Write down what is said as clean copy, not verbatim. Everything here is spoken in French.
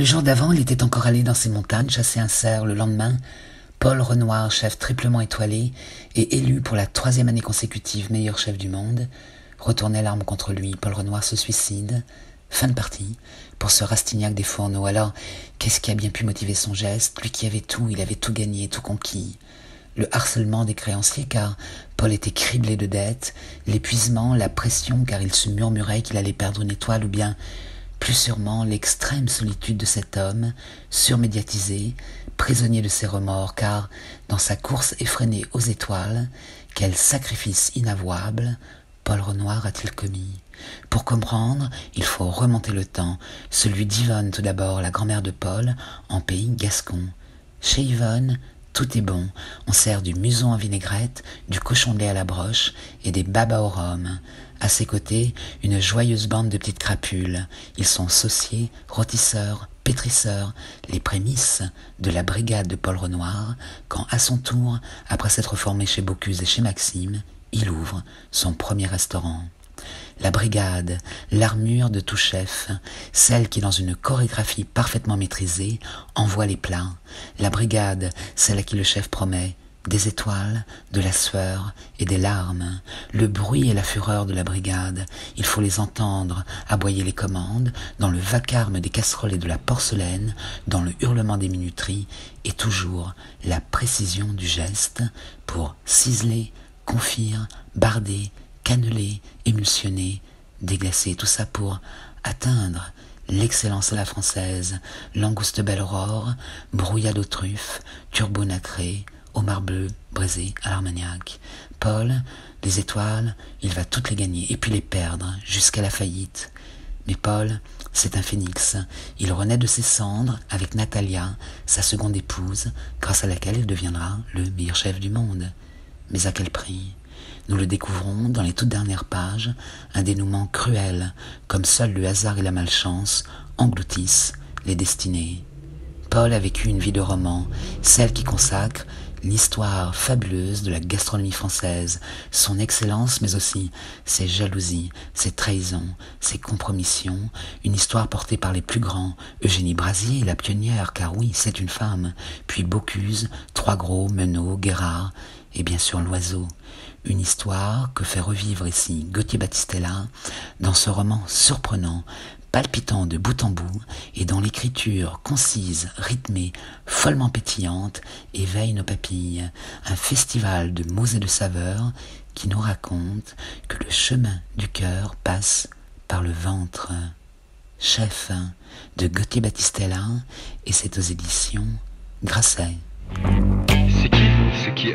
Le jour d'avant, il était encore allé dans ces montagnes chasser un cerf. Le lendemain, Paul Renoir, chef triplement étoilé et élu pour la 3e année consécutive meilleur chef du monde, retournait l'arme contre lui. Paul Renoir se suicide. Fin de partie, pour ce Rastignac des Fourneaux. Alors, qu'est-ce qui a bien pu motiver son geste? Lui qui avait tout, il avait tout gagné, tout conquis. Le harcèlement des créanciers, car Paul était criblé de dettes, l'épuisement, la pression, car il se murmurait qu'il allait perdre une étoile, ou bien, plus sûrement, l'extrême solitude de cet homme, surmédiatisé, prisonnier de ses remords, car, dans sa course effrénée aux étoiles, quel sacrifice inavouable Paul Renoir a-t-il commis? Pour comprendre, il faut remonter le temps, celui d'Yvonne tout d'abord, la grand-mère de Paul, en pays gascon. Chez Yvonne, tout est bon, on sert du muson en vinaigrette, du cochon de lait à la broche et des babas au rhum. À ses côtés, une joyeuse bande de petites crapules. Ils sont sauciers, rôtisseurs, pétrisseurs, les prémices de la brigade de Paul Renoir, quand à son tour, après s'être formé chez Bocuse et chez Maxime, il ouvre son premier restaurant. La brigade, l'armure de tout chef, celle qui, dans une chorégraphie parfaitement maîtrisée, envoie les plats. La brigade, celle à qui le chef promet des étoiles, de la sueur et des larmes. Le bruit et la fureur de la brigade, il faut les entendre aboyer les commandes, dans le vacarme des casseroles et de la porcelaine, dans le hurlement des minuteries, et toujours la précision du geste pour ciseler, confire, barder, cannelé, émulsionné, déglacé, tout ça pour atteindre l'excellence à la française, langouste belle aurore, brouillade aux truffes, turbo nacré, homard bleu, braisé à l'armagnac. Paul, les étoiles, il va toutes les gagner et puis les perdre jusqu'à la faillite. Mais Paul, c'est un phénix. Il renaît de ses cendres avec Natalia, sa seconde épouse, grâce à laquelle il deviendra le meilleur chef du monde. Mais à quel prix ? Nous le découvrons dans les toutes dernières pages, un dénouement cruel, comme seul le hasard et la malchance engloutissent les destinées. Paul a vécu une vie de roman, celle qui consacre l'histoire fabuleuse de la gastronomie française, son excellence, mais aussi ses jalousies, ses trahisons, ses compromissions, une histoire portée par les plus grands, Eugénie Brazier, la pionnière, car oui, c'est une femme, puis Bocuse, Trois Gros, Menot, Guérard, et bien sûr L'Oiseau. Une histoire que fait revivre ici Gautier Battistella dans ce roman surprenant, palpitant de bout en bout et dont l'écriture concise, rythmée, follement pétillante éveille nos papilles. Un festival de mots et de saveurs qui nous raconte que le chemin du cœur passe par le ventre. Chef de Gautier Battistella, et c'est aux éditions Grasset. C'est qui